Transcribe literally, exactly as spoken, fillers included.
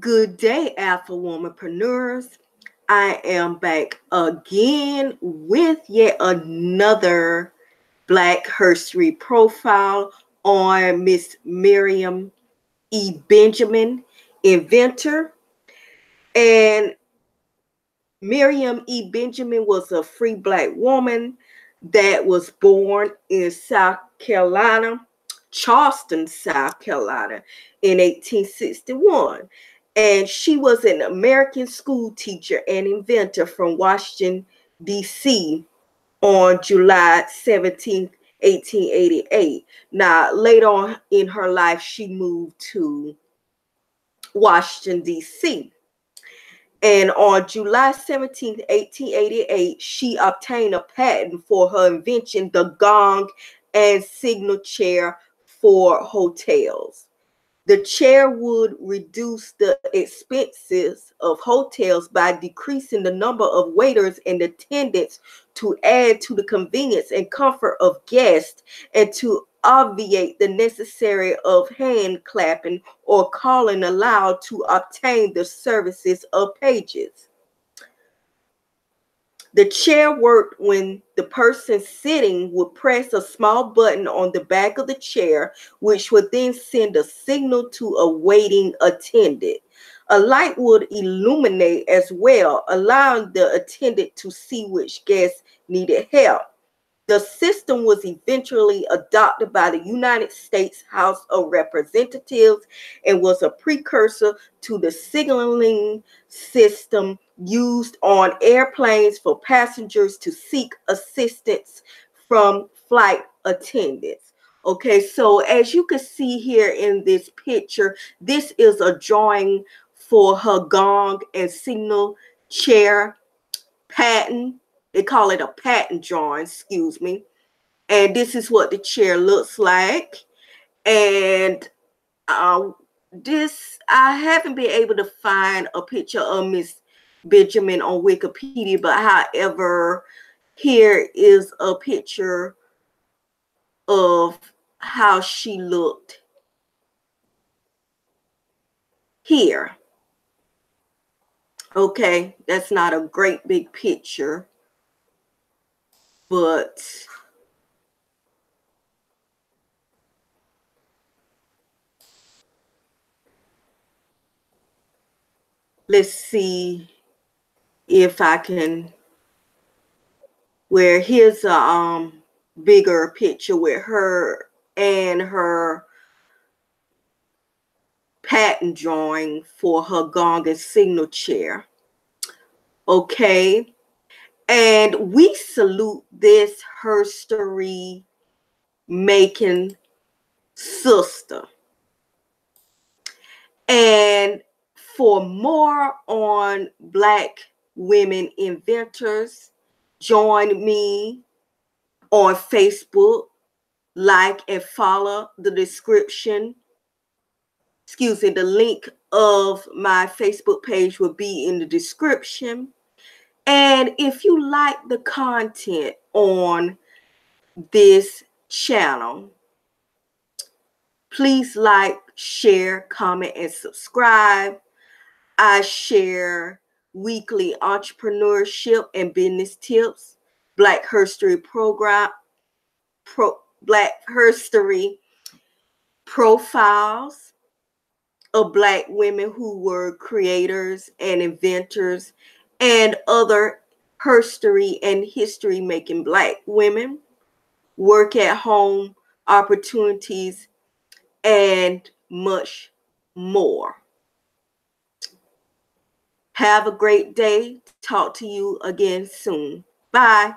Good day, Alpha Womanpreneurs. I am back again with yet another Black Herstory profile on Miss Miriam E. Benjamin, inventor. And Miriam E. Benjamin was a free Black woman that was born in South Carolina, Charleston, South Carolina, in eighteen sixty-one. And she was an American school teacher and inventor from Washington, D C on July seventeenth, eighteen eighty-eight. Now, later on in her life, she moved to Washington, D C And on July seventeenth, eighteen eighty-eight, she obtained a patent for her invention, the gong and signal chair for hotels. The chair would reduce the expenses of hotels by decreasing the number of waiters and attendants to add to the convenience and comfort of guests and to obviate the necessity of hand clapping or calling aloud to obtain the services of pages. The chair worked when the person sitting would press a small button on the back of the chair, which would then send a signal to a waiting attendant. A light would illuminate as well, allowing the attendant to see which guest needed help. The system was eventually adopted by the United States House of Representatives and was a precursor to the signaling system used on airplanes for passengers to seek assistance from flight attendants. Okay, so as you can see here in this picture, this is a drawing for her gong and signal chair patent. They call it a patent drawing, excuse me. And this is what the chair looks like. And uh, this, I haven't been able to find a picture of Miss Benjamin on Wikipedia, but however, here is a picture of how she looked here. Okay, that's not a great big picture, but let's see if I can, where here's a um, bigger picture with her and her patent drawing for her gong and signal chair. Okay. And we salute this herstory making sister. And for more on Black women inventors, join me on Facebook, like and follow the description. Excuse me, the link of my Facebook page will be in the description. And if you like the content on this channel, please like, share, comment, and subscribe. I share weekly entrepreneurship and business tips, Black Herstory program, pro, Black Herstory profiles of Black women who were creators and inventors, and other herstory and history making Black women, work at home opportunities, and much more. Have a great day. Talk to you again soon. Bye.